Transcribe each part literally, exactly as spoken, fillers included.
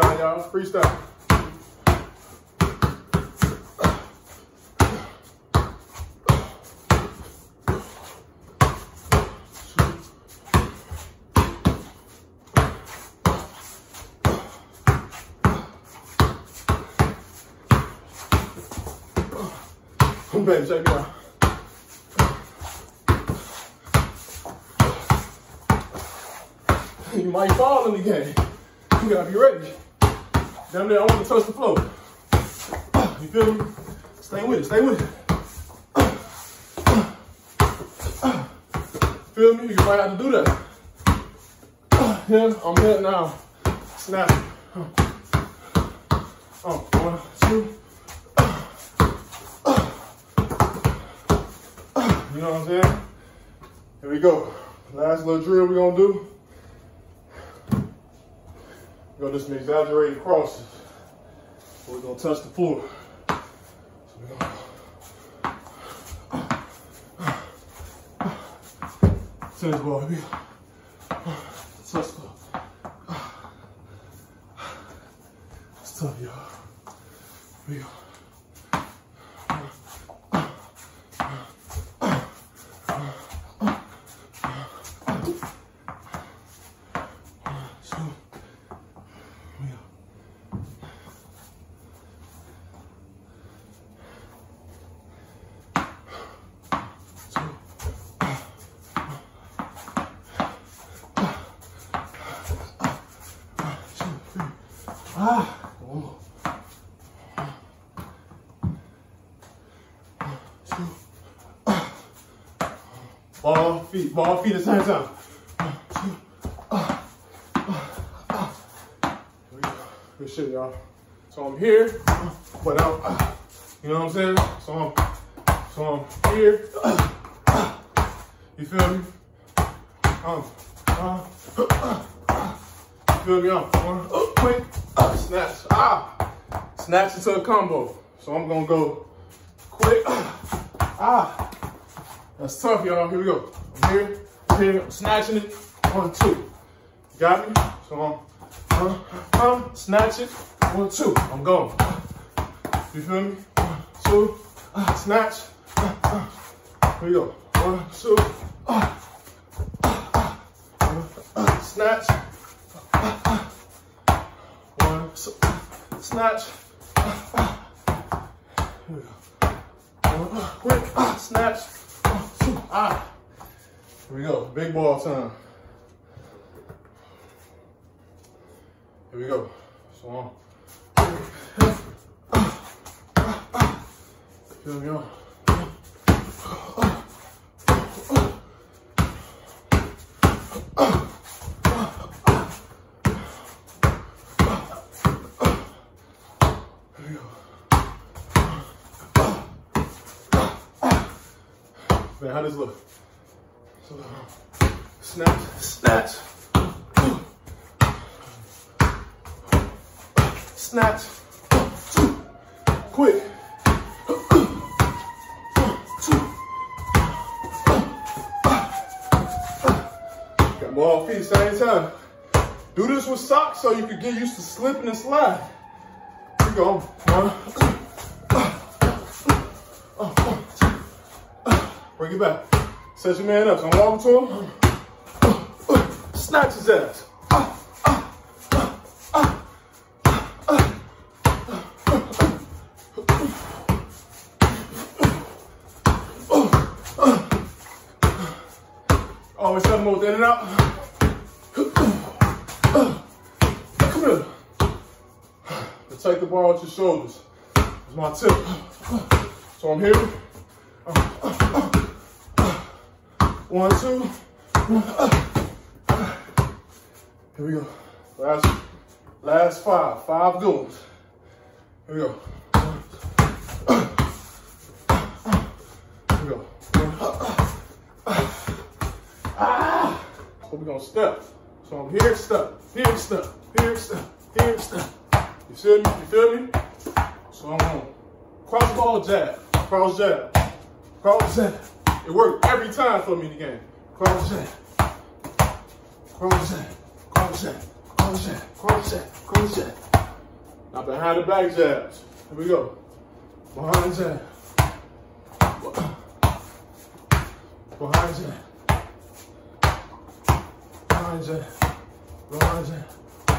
freestyle, y'all. Freestyle. Come back, check it out. You might fall in the game. You gotta be ready. Down there, I want to touch the floor. You feel me? Stay with it, stay with it. Feel me? You might have to do that. Yeah, I'm here now. Snap. Oh, one, two. You know what I'm saying? Here we go. Last little drill we're gonna do. We're gonna do some exaggerated crosses. We're gonna touch the floor. So we're gonna tennis ball, baby. Touch the floor. It's tough, y'all. Here we go. Ah, one more. Ball feet, ball feet at the same time. Good shit, y'all. So I'm here, but I'm, you know what I'm saying? So I'm, so I'm here. You feel me? Um, uh, you feel me? I'm going up quick. Uh, snatch, ah, snatch into a combo. So I'm gonna go quick, ah, that's tough, y'all. Here we go. I'm here, I'm here, I'm snatching it. One, two, got me. So I'm, um, um, snatch it. One, two, I'm going. You feel me? One, two, uh, snatch. Uh, uh. Here we go. One, two, uh, uh, uh, uh, snatch. Uh, uh. So, snatch, uh, uh. Here we go. Uh, quick, uh, snatch, uh, two, uh. Here we go, big ball time. Here we go, so on. Uh, uh, uh. Feel me on. Uh, uh, uh, uh, uh. Man, how does it look? So, uh, snatch, snatch, uh, snatch, uh, quick, uh, uh, got more feet same time. Do this with socks so you can get used to slipping and sliding. Here we go. One. Bring it back. Set your man up. So I'm walking to him. Uh, uh, snatch his ass. Uh, uh, uh, uh, uh, uh, uh, uh. Always help him with in and out. Uh, uh, come here. Protect the ball with your shoulders. That's my tip. So I'm here. Uh, uh, uh. One, two, one, uh. Here we go. Last, last five, five goals. Here we go. One, uh, uh. Here we go. One, uh, uh. Ah! So we're gonna step. So I'm here, step, here, step, here, step, here, step. You feel me? You feel me? So I'm gonna cross ball jab, cross jab, cross jab. It worked every time for me in the game. Cross jab, cross jab, cross jab, cross crochet, crochet, crochet. Now behind the back jabs. Here we go. Behind jab. Behind jab. Behind jab. Behind jab.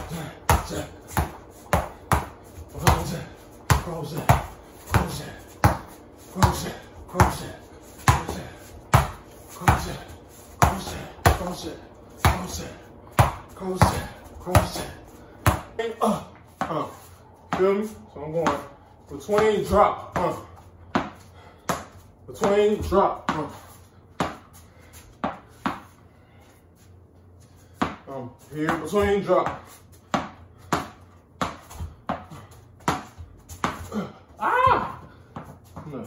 Jab, jab. Behind jab. Crochet, crochet, crochet, crochet, crochet, crochet, crochet, crochet, crochet, crochet, crochet. And up, up. Feel me? So I'm going between drop, uh. between drop, uh. I'm here between drop. Uh. Ah! No.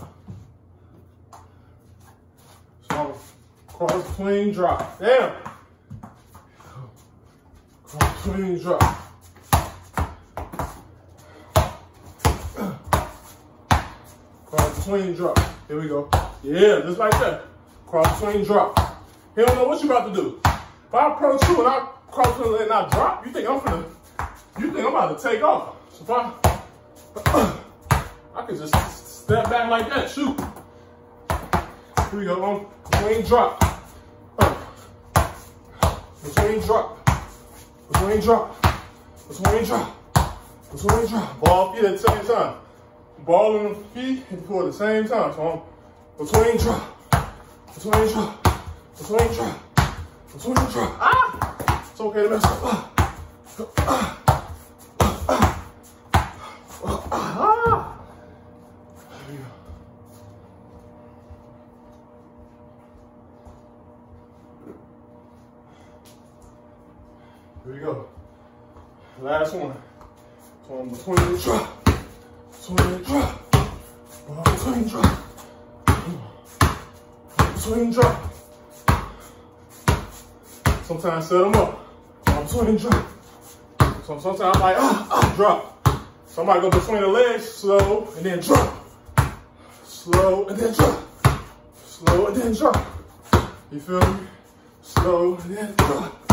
So cross between drop. Damn. Cross between drop. Swing drop. Here we go. Yeah, just like that. Cross swing drop. He don't know what you about to do. If I approach you and I cross and I drop, you think I'm gonna, you think I'm about to take off. So if I, I can just step back like that. Shoot. Here we go. On swing drop. Between drop. Between drop. Between drop. Between drop. Ball feet at the same time. Ball in the feet and pull at the same time. So I'm between drop, between drop, between drop, between drop. Ah! It's okay to mess up. Ah. Ah. Ah. Ah. Ah. Ah. There you go. Here we go. Last one. So I'm between drop. Swing drop, swing drop, swing drop. Sometimes set them up. I'm swing drop. So sometimes I'm like ah, ah, drop. So I might go between the legs, slow and then drop, slow and then drop, slow and then drop. You feel me? Slow and then drop.